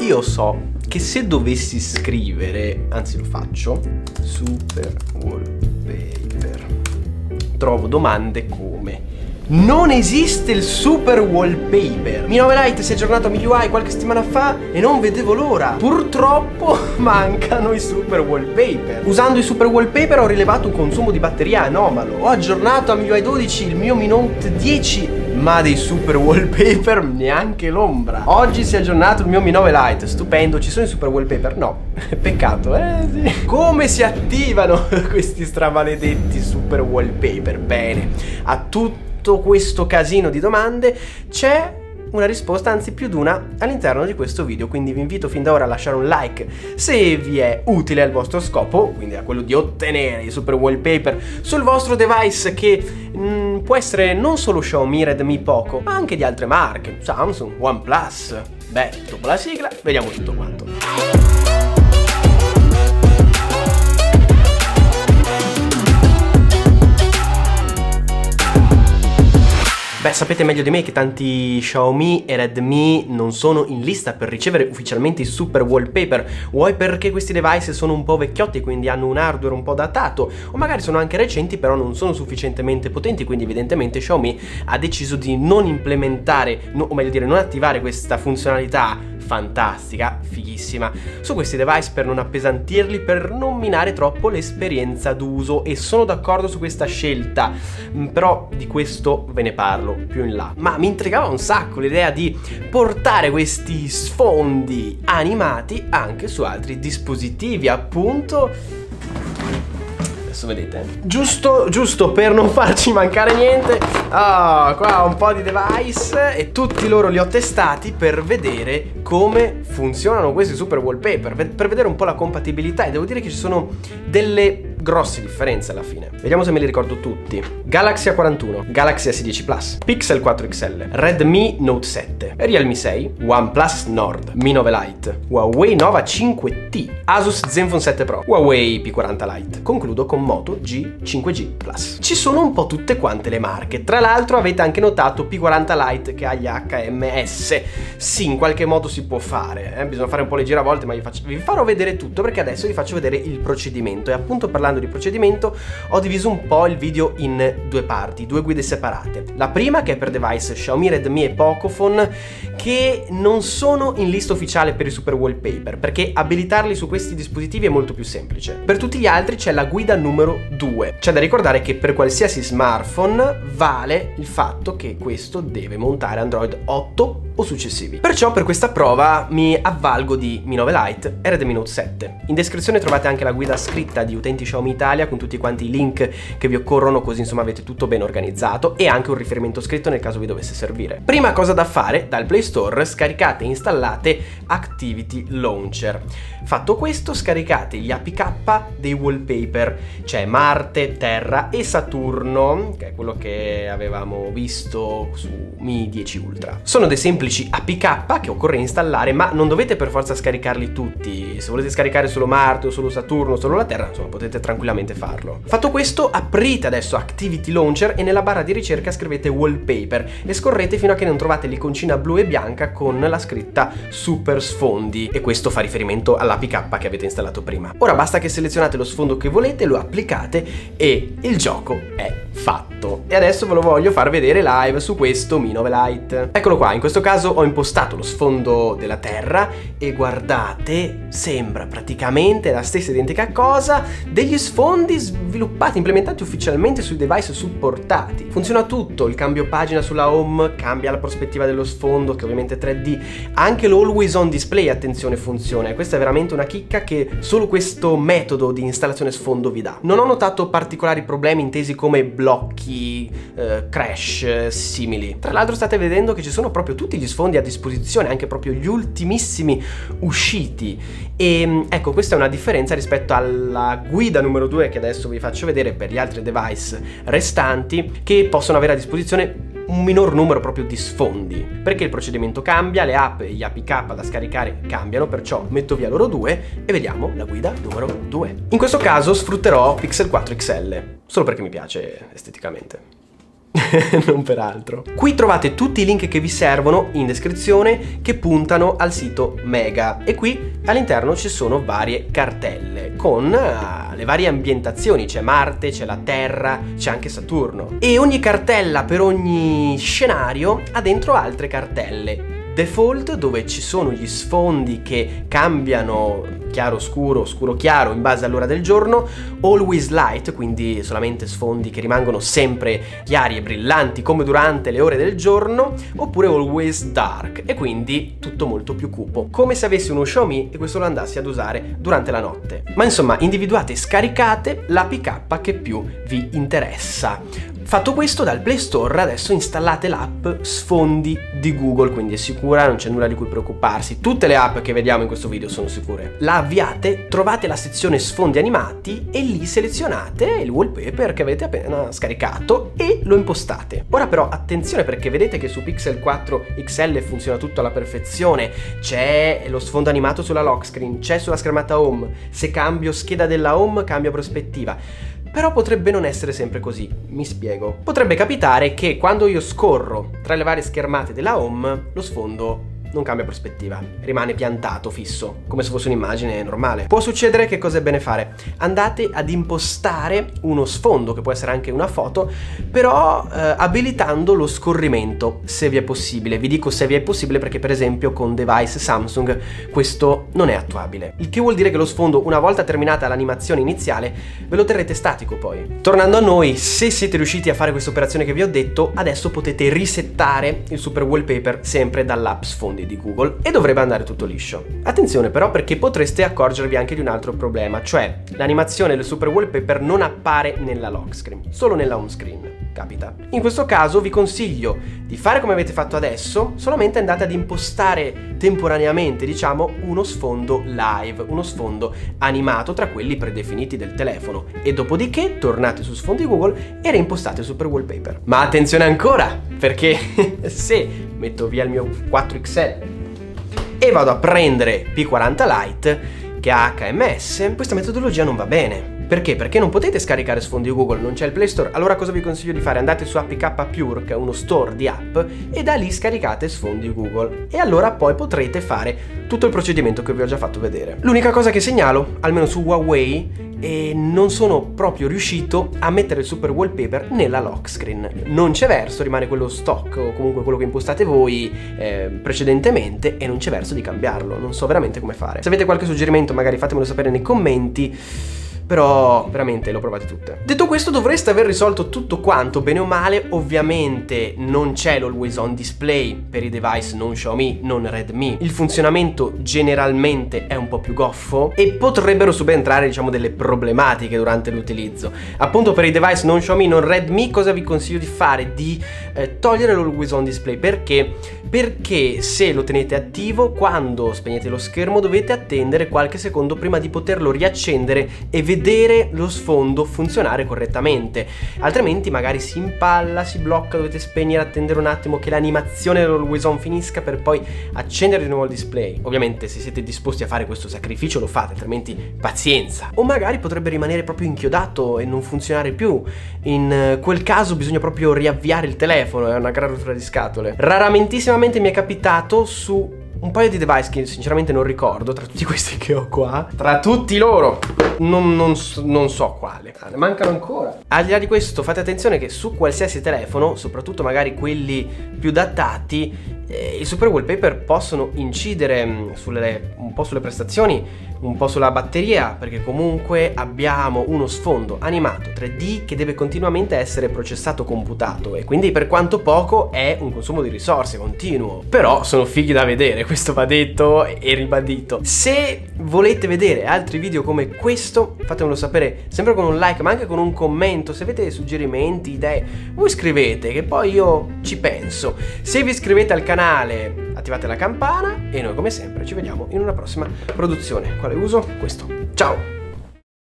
Io so che se dovessi scrivere, anzi lo faccio, Super Wallpaper, trovo domande come: non esiste il Super Wallpaper, Mi 9 Lite si è aggiornato a MiUI qualche settimana fa e non vedevo l'ora. Purtroppo mancano i Super Wallpaper. Usando i Super Wallpaper ho rilevato un consumo di batteria anomalo. Ho aggiornato a MiUI 12 il mio Mi Note 10, ma dei Super Wallpaper neanche l'ombra. Oggi si è aggiornato il mio Mi 9 Lite, stupendo. Ci sono i Super Wallpaper? No, peccato, sì. Come si attivano questi stramaledetti Super Wallpaper? Bene, a tutto questo casino di domande c'è una risposta, anzi più di una, all'interno di questo video, quindi vi invito fin da ora a lasciare un like se vi è utile al vostro scopo, quindi a quello di ottenere i Super Wallpaper sul vostro device, che può essere non solo Xiaomi, Redmi, Poco, ma anche di altre marche, Samsung, OnePlus. Beh, dopo la sigla vediamo tutto quanto. Beh, sapete meglio di me che tanti Xiaomi e Redmi non sono in lista per ricevere ufficialmente i Super Wallpaper, vuoi perché questi device sono un po' vecchiotti, quindi hanno un hardware un po' datato, o magari sono anche recenti però non sono sufficientemente potenti, quindi evidentemente Xiaomi ha deciso di non implementare, o meglio dire non attivare questa funzionalità fantastica, fighissima, su questi device per non appesantirli, per non minare troppo l'esperienza d'uso, e sono d'accordo su questa scelta, però di questo ve ne parlo più in là. Ma mi intrigava un sacco l'idea di portare questi sfondi animati anche su altri dispositivi, appunto. Adesso vedete, giusto per non farci mancare niente, qua ho un po' di device e tutti loro li ho testati per vedere come funzionano questi Super Wallpaper, per vedere un po' la compatibilità, e devo dire che ci sono delle grosse differenze alla fine. Vediamo se me li ricordo tutti. Galaxy A41, Galaxy S10+, Pixel 4 XL, Redmi Note 7, Realme 6, OnePlus Nord, Mi 9 Lite, HUAWEI Nova 5T, ASUS ZenFone 7 Pro, HUAWEI P40 Lite. Concludo con Moto G 5G Plus. Ci sono un po' tutte quante le marche. Tra l'altro avete anche notato P40 Lite che ha gli HMS. Sì, in qualche modo si può fare, bisogna fare un po' le giravolte, ma vi farò vedere tutto, perché adesso vi faccio vedere il procedimento. E appunto, parlando di procedimento, ho diviso un po' il video in due parti, due guide separate. La prima che è per device Xiaomi, Redmi e Pocophone che non sono in lista ufficiale per i Super Wallpaper, perché abilitarli su questi dispositivi è molto più semplice. Per tutti gli altri c'è la guida numero 2. C'è da ricordare che per qualsiasi smartphone vale il fatto che questo deve montare Android 8 o successivi. Perciò per questa prova mi avvalgo di Mi 9 Lite e Redmi Note 7. In descrizione trovate anche la guida scritta di utenti Xiaomi Italia con tutti quanti i link che vi occorrono, così insomma avete tutto ben organizzato, e anche un riferimento scritto nel caso vi dovesse servire. Prima cosa da fare: dal Play Store scaricate e installate Activity Launcher. Fatto questo, scaricate gli APK dei wallpaper, cioè Marte, Terra e Saturno, che è quello che avevamo visto su Mi 10 Ultra. Sono dei semplici APK che occorre installare, ma non dovete per forza scaricarli tutti. Se volete scaricare solo Marte o solo Saturno o solo la Terra, insomma, potete tranquillamente farlo. Fatto questo, aprite adesso Activity Launcher e nella barra di ricerca scrivete Wallpaper e scorrete fino a che non trovate l'iconcina blu e bianca con la scritta Super Sfondi, e questo fa riferimento all'APK che avete installato prima. Ora basta che selezionate lo sfondo che volete, lo applicate e il gioco è fatto. E adesso ve lo voglio far vedere live su questo Mi 9 Lite. Eccolo qua, in questo caso ho impostato lo sfondo della Terra e guardate, sembra praticamente la stessa identica cosa degli sfondi sviluppati, implementati ufficialmente sui device supportati. Funziona tutto: il cambio pagina sulla home, cambia la prospettiva dello sfondo che ovviamente è 3D, anche l'always on display, attenzione, funziona, e questa è veramente una chicca che solo questo metodo di installazione sfondo vi dà. Non ho notato particolari problemi intesi come blocchi, crash, simili. Tra l'altro state vedendo che ci sono proprio tutti gli sfondi a disposizione, anche proprio gli ultimissimi usciti, e ecco, questa è una differenza rispetto alla guida numero 2 che adesso vi faccio vedere per gli altri device restanti, che possono avere a disposizione un minor numero proprio di sfondi, perché il procedimento cambia, le app e gli APK da scaricare cambiano. Perciò metto via loro due e vediamo la guida numero 2. In questo caso sfrutterò Pixel 4 XL, solo perché mi piace esteticamente. non per altro. Qui trovate tutti i link che vi servono in descrizione che puntano al sito Mega, e qui all'interno ci sono varie cartelle con le varie ambientazioni. C'è Marte, c'è la Terra, c'è anche Saturno, e ogni cartella per ogni scenario ha dentro altre cartelle. Default, dove ci sono gli sfondi che cambiano chiaro-scuro, scuro-chiaro in base all'ora del giorno. Always Light, quindi solamente sfondi che rimangono sempre chiari e brillanti come durante le ore del giorno. Oppure Always Dark, e quindi tutto molto più cupo, come se avessi uno Xiaomi e questo lo andassi ad usare durante la notte. Ma insomma, individuate e scaricate l'APK che più vi interessa. Fatto questo, dal Play Store adesso installate l'app Sfondi di Google, quindi è sicura, non c'è nulla di cui preoccuparsi. Tutte le app che vediamo in questo video sono sicure. La avviate, trovate la sezione sfondi animati e lì selezionate il wallpaper che avete appena scaricato e lo impostate. Ora però attenzione, perché vedete che su Pixel 4 XL funziona tutto alla perfezione. C'è lo sfondo animato sulla lock screen, c'è sulla schermata home. Se cambio scheda della home cambia prospettiva. Però potrebbe non essere sempre così, mi spiego. Potrebbe capitare che quando io scorro tra le varie schermate della home, lo sfondo non cambia prospettiva, rimane piantato, fisso, come se fosse un'immagine normale. Può succedere, che cosa è bene fare? Andate ad impostare uno sfondo, che può essere anche una foto, però abilitando lo scorrimento, se vi è possibile. Vi dico se vi è possibile perché per esempio con device Samsung questo non è attuabile. Il che vuol dire che lo sfondo, una volta terminata l'animazione iniziale, ve lo terrete statico poi. Tornando a noi, se siete riusciti a fare questa operazione che vi ho detto, adesso potete risettare il super wallpaper sempre dall'app sfondo di Google e dovrebbe andare tutto liscio. Attenzione però, perché potreste accorgervi anche di un altro problema, cioè l'animazione del super wallpaper non appare nella lock screen, solo nella home screen. Capita. In questo caso vi consiglio di fare come avete fatto adesso, solamente andate ad impostare temporaneamente, diciamo, uno sfondo live, uno sfondo animato tra quelli predefiniti del telefono, e dopodiché tornate su sfondi Google e reimpostate il super wallpaper. Ma attenzione ancora, perché se metto via il mio 4XL e vado a prendere P40 Lite che ha HMS, questa metodologia non va bene. Perché? Perché non potete scaricare sfondi Google, non c'è il Play Store. Allora cosa vi consiglio di fare? Andate su APK Pure, che è uno store di app, e da lì scaricate sfondi Google. E allora poi potrete fare tutto il procedimento che vi ho già fatto vedere. L'unica cosa che segnalo, almeno su Huawei, e non sono proprio riuscito a mettere il super wallpaper nella lock screen. Non c'è verso, rimane quello stock o comunque quello che impostate voi precedentemente, e non c'è verso di cambiarlo. Non so veramente come fare. Se avete qualche suggerimento magari fatemelo sapere nei commenti, però veramente lo provate tutte. Detto questo, dovreste aver risolto tutto quanto bene o male. Ovviamente non c'è l'always on display per i device non Xiaomi, non Redmi. Il funzionamento generalmente è un po' più goffo e potrebbero subentrare, diciamo, delle problematiche durante l'utilizzo. Appunto, per i device non Xiaomi, non Redmi, cosa vi consiglio di fare? Di togliere l'always on display. Perché? Perché se lo tenete attivo, quando spegnete lo schermo dovete attendere qualche secondo prima di poterlo riaccendere e vedere lo sfondo funzionare correttamente, altrimenti magari si impalla, si blocca, dovete spegnere, attendere un attimo che l'animazione dell'always on finisca per poi accendere di nuovo il display. Ovviamente se siete disposti a fare questo sacrificio lo fate, altrimenti pazienza. O magari potrebbe rimanere proprio inchiodato e non funzionare più. In quel caso bisogna proprio riavviare il telefono, è una gran rottura di scatole. Raramentissimamente mi è capitato su un paio di device che sinceramente non ricordo, tra tutti questi che ho qua, tra tutti loro non so quale, ne mancano ancora. Al di là di questo, fate attenzione che su qualsiasi telefono, soprattutto magari quelli più datati, i super wallpaper possono incidere un po' sulle prestazioni, un po' sulla batteria, perché comunque abbiamo uno sfondo animato 3D che deve continuamente essere processato, computato, e quindi per quanto poco è un consumo di risorse continuo. Però sono fighi da vedere, questo va detto e ribadito. Se volete vedere altri video come questo, fatemelo sapere sempre con un like ma anche con un commento. Se avete suggerimenti, idee, voi scrivete che poi io ci penso. Se vi iscrivete al canale, attivate la campana e noi come sempre ci vediamo in una prossima produzione. Quale uso? Questo. Ciao!